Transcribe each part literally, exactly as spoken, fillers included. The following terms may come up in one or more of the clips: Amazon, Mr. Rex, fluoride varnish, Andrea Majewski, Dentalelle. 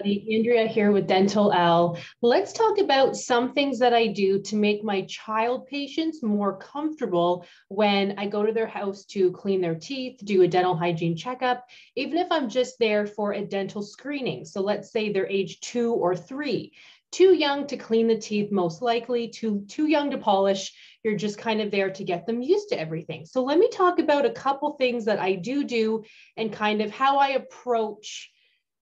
everybody. Andrea here with Dentalelle. Let's talk about some things that I do to make my child patients more comfortable when I go to their house to clean their teeth, do a dental hygiene checkup, even if I'm just there for a dental screening. So let's say they're age two or three. Too young to clean the teeth, most likely, too, too young to polish. You're just kind of there to get them used to everything. So let me talk about a couple things that I do do and kind of how I approach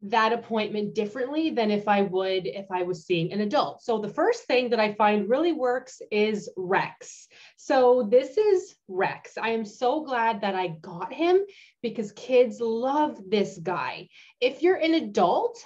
that appointment differently than if I would if I was seeing an adult. So the first thing that I find really works is Rex. So this is Rex. I am so glad that I got him because kids love this guy. If you're an adult,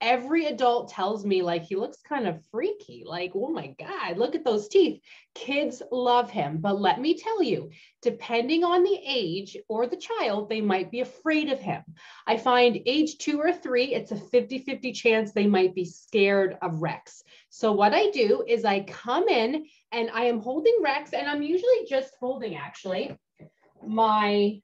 every adult tells me, like, he looks kind of freaky, like, oh my God, look at those teeth. Kids love him. But let me tell you, depending on the age or the child, they might be afraid of him. I find age two or three, it's a fifty fifty chance they might be scared of Rex. So what I do is I come in and I am holding Rex, and I'm usually just holding, actually, my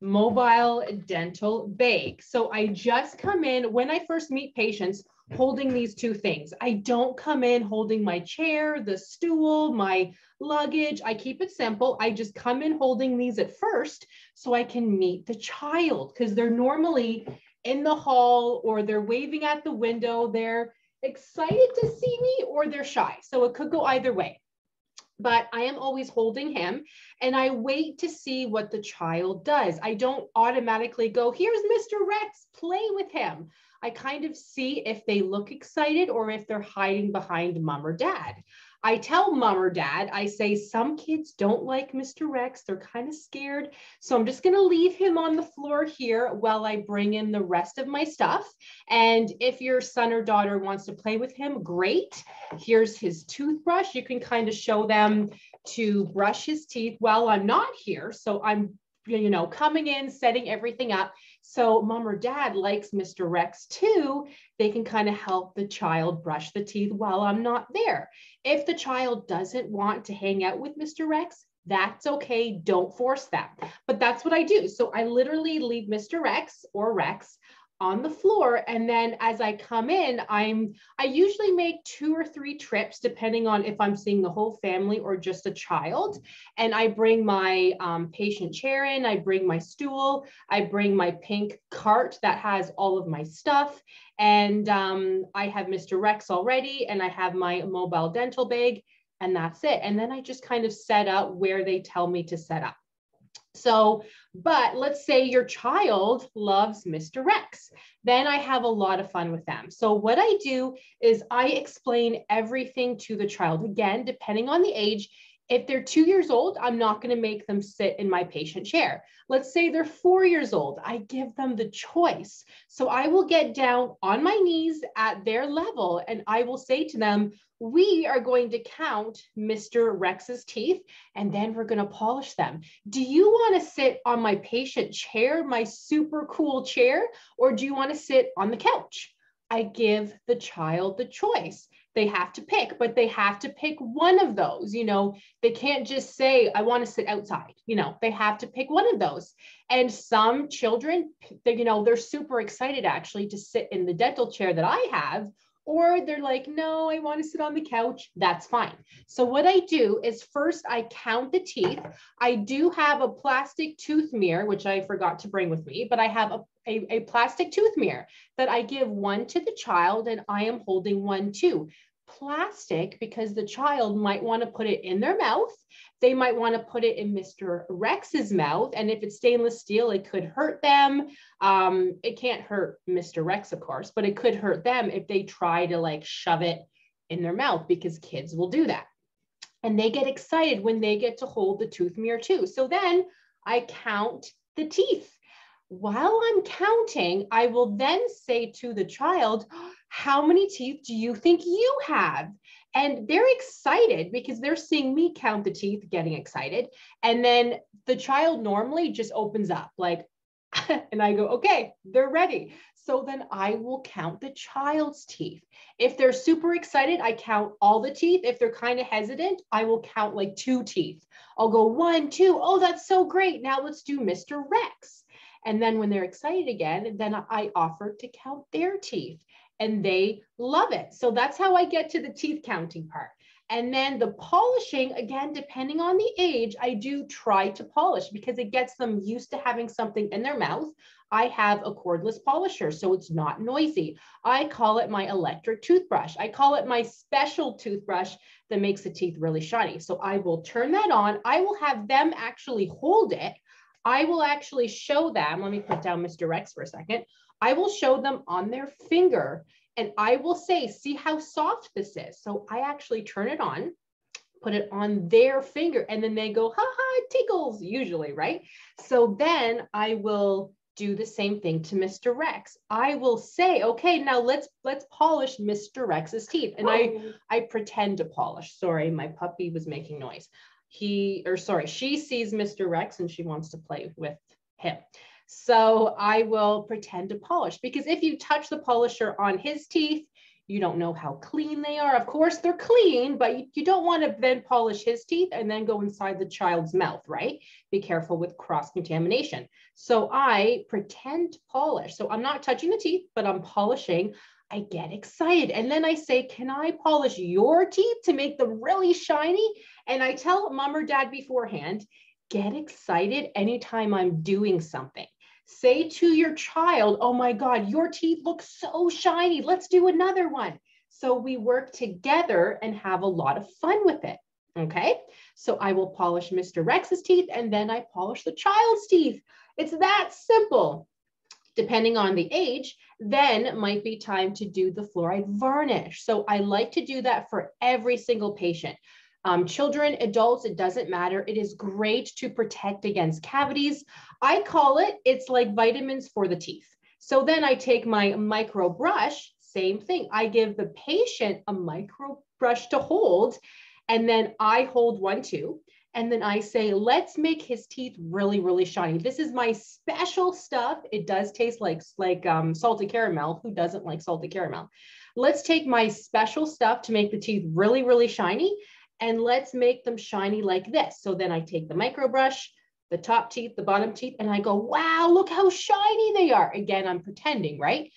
mobile dental bag. So I just come in when I first meet patients holding these two things. I don't come in holding my chair, the stool, my luggage. I keep it simple. I just come in holding these at first so I can meet the child because they're normally in the hall or they're waving at the window. They're excited to see me or they're shy. So it could go either way. But I am always holding him and I wait to see what the child does. I don't automatically go, here's Mister Rex, play with him. I kind of see if they look excited or if they're hiding behind mom or dad. I tell mom or dad, I say, some kids don't like Mister Rex. They're kind of scared. So I'm just going to leave him on the floor here while I bring in the rest of my stuff. And if your son or daughter wants to play with him, great. Here's his toothbrush. You can kind of show them to brush his teeth while I'm not here. So I'm, you know, coming in, setting everything up. So mom or dad likes Mister Rex too. They can kind of help the child brush the teeth while I'm not there. If the child doesn't want to hang out with Mister Rex, that's okay. Don't force them. But that's what I do. So I literally leave Mister Rex or Rex on the floor. And then as I come in, I'm, I usually make two or three trips, depending on if I'm seeing the whole family or just a child. And I bring my um, patient chair in, I bring my stool, I bring my pink cart that has all of my stuff. And um, I have Mister Rex already, and I have my mobile dental bag, and that's it. And then I just kind of set up where they tell me to set up. So, but let's say your child loves Mister Rex, then I have a lot of fun with them. So what I do is I explain everything to the child. Again, depending on the age, if they're two years old, I'm not going to make them sit in my patient chair. Let's say they're four years old. I give them the choice. So I will get down on my knees at their level and I will say to them, we are going to count Mister Rex's teeth and then we're going to polish them. Do you want to sit on my patient chair, my super cool chair, or do you want to sit on the couch? I give the child the choice. They have to pick, but they have to pick one of those. You know, they can't just say, I want to sit outside. You know, they have to pick one of those. And some children, they, you know, they're super excited actually to sit in the dental chair that I have, or they're like, no, I want to sit on the couch. That's fine. So what I do is first I count the teeth. I do have a plastic tooth mirror, which I forgot to bring with me, but I have a A, a plastic tooth mirror that I give one to the child and I am holding one too. Plastic because the child might want to put it in their mouth. They might want to put it in Mister Rex's mouth. And if it's stainless steel, it could hurt them. Um, it can't hurt Mister Rex, of course, but it could hurt them if they try to like shove it in their mouth because kids will do that. And they get excited when they get to hold the tooth mirror too. So then I count the teeth. While I'm counting, I will then say to the child, how many teeth do you think you have? And they're excited because they're seeing me count the teeth, getting excited. And then the child normally just opens up like, and I go, okay, they're ready. So then I will count the child's teeth. If they're super excited, I count all the teeth. If they're kind of hesitant, I will count like two teeth. I'll go one, two. Oh, that's so great. Now let's do Mister Rex. And then when they're excited again, then I offer to count their teeth and they love it. So that's how I get to the teeth counting part. And then the polishing, again, depending on the age, I do try to polish because it gets them used to having something in their mouth. I have a cordless polisher, so it's not noisy. I call it my electric toothbrush. I call it my special toothbrush that makes the teeth really shiny. So I will turn that on. I will have them actually hold it. I will actually show them, let me put down Mister Rex for a second. I will show them on their finger and I will say, see how soft this is. So I actually turn it on, put it on their finger, and then they go, ha ha, it tickles usually, right? So then I will do the same thing to Mister Rex. I will say, okay, now let's let's polish Mister Rex's teeth. And I, I pretend to polish. Sorry, my puppy was making noise. He, or sorry, she sees Mister Rex and she wants to play with him. So I will pretend to polish, because if you touch the polisher on his teeth, you don't know how clean they are. Of course, they're clean, but you don't want to then polish his teeth and then go inside the child's mouth, right? Be careful with cross-contamination. So I pretend to polish. So I'm not touching the teeth, but I'm polishing. I get excited. And then I say, can I polish your teeth to make them really shiny? And I tell mom or dad beforehand, get excited anytime I'm doing something. Say to your child, oh my God, your teeth look so shiny. Let's do another one. So we work together and have a lot of fun with it, okay? So I will polish Mister Rex's teeth and then I polish the child's teeth. It's that simple. Depending on the age, then might be time to do the fluoride varnish. So I like to do that for every single patient. Um, children, adults, it doesn't matter. It is great to protect against cavities. I call it, it's like vitamins for the teeth. So then I take my micro brush, same thing. I give the patient a micro brush to hold, and then I hold one too. And then I say, let's make his teeth really, really shiny. This is my special stuff. It does taste like, like um, salted caramel. Who doesn't like salted caramel? Let's take my special stuff to make the teeth really, really shiny. And let's make them shiny like this. So then I take the micro brush, the top teeth, the bottom teeth, and I go, wow, look how shiny they are. Again, I'm pretending, right?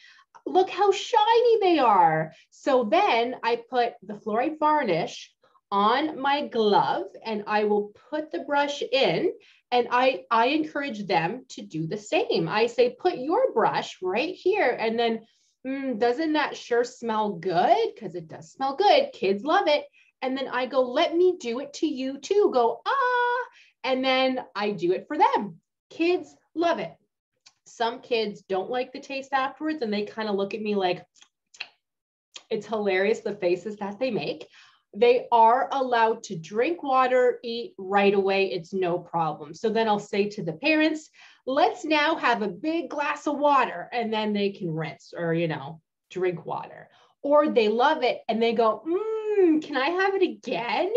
Look how shiny they are. So then I put the fluoride varnish on my glove and I will put the brush in, and I, I encourage them to do the same. I say, put your brush right here, and then mm, doesn't that sure smell good? Because it does smell good, kids love it. And then I go, let me do it to you too. Go, ah, and then I do it for them. Kids love it. Some kids don't like the taste afterwards and they kind of look at me like, it's hilarious the faces that they make. They are allowed to drink water, eat right away, it's no problem. So then I'll say to the parents, let's now have a big glass of water, and then they can rinse or, you know, drink water. Or they love it and they go, mmm, can I have it again?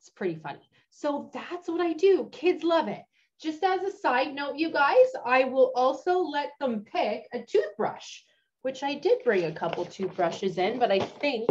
It's pretty funny. So that's what I do. Kids love it. Just as a side note, you guys, I will also let them pick a toothbrush, which I did bring a couple toothbrushes in, but I think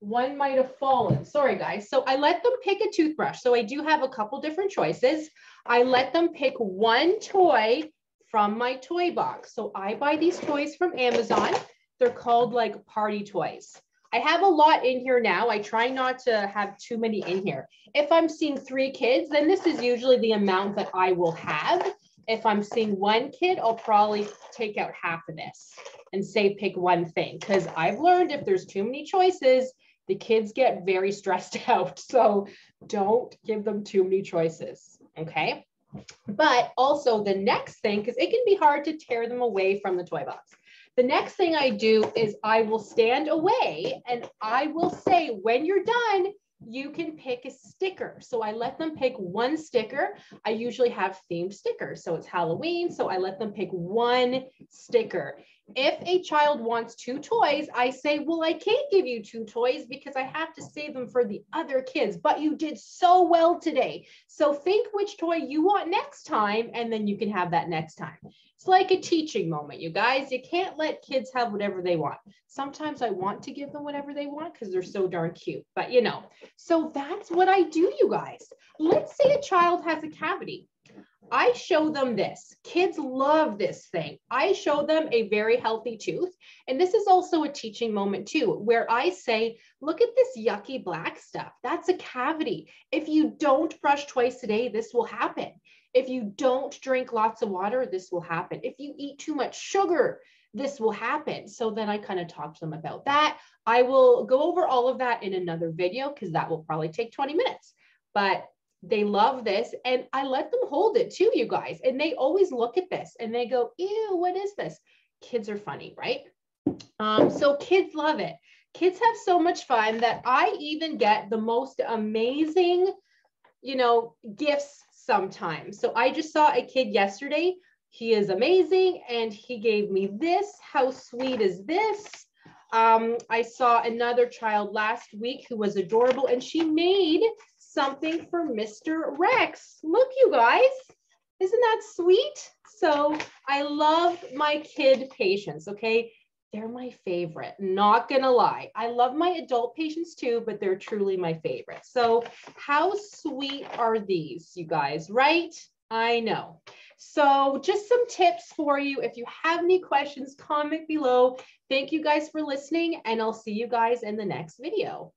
one might have fallen. Sorry, guys. So I let them pick a toothbrush. So I do have a couple different choices. I let them pick one toy from my toy box. So I buy these toys from Amazon. They're called like party toys. I have a lot in here now. I try not to have too many in here. If I'm seeing three kids, then this is usually the amount that I will have. If I'm seeing one kid, I'll probably take out half of this and say, pick one thing. Because I've learned if there's too many choices, the kids get very stressed out. So don't give them too many choices, okay? But also the next thing, because it can be hard to tear them away from the toy box. The next thing I do is I will stand away and I will say, when you're done, you can pick a sticker. So I let them pick one sticker. I usually have themed stickers. So it's Halloween. So I let them pick one sticker. If a child wants two toys, I say, well, I can't give you two toys because I have to save them for the other kids, but you did so well today. So think which toy you want next time, and then you can have that next time. It's like a teaching moment, you guys. You can't let kids have whatever they want. Sometimes I want to give them whatever they want because they're so darn cute, but you know. So that's what I do, you guys. Let's say a child has a cavity. I show them this. Kids love this thing. I show them a very healthy tooth. And this is also a teaching moment too, where I say, look at this yucky black stuff. That's a cavity. If you don't brush twice a day, this will happen. If you don't drink lots of water, this will happen. If you eat too much sugar, this will happen. So then I kind of talk to them about that. I will go over all of that in another video because that will probably take twenty minutes. But they love this, and I let them hold it too, you guys. And they always look at this and they go, ew, what is this? Kids are funny, right? Um, so kids love it. Kids have so much fun that I even get the most amazing, you know, gifts sometimes. So I just saw a kid yesterday. He is amazing. And he gave me this. How sweet is this? Um, I saw another child last week who was adorable, and she made something for Mister Rex. Look, you guys, isn't that sweet? So I love my kid patients, okay? They're my favorite, not gonna lie. I love my adult patients too, but they're truly my favorite. So how sweet are these, you guys, right? I know. So just some tips for you. If you have any questions, comment below. Thank you guys for listening, and I'll see you guys in the next video.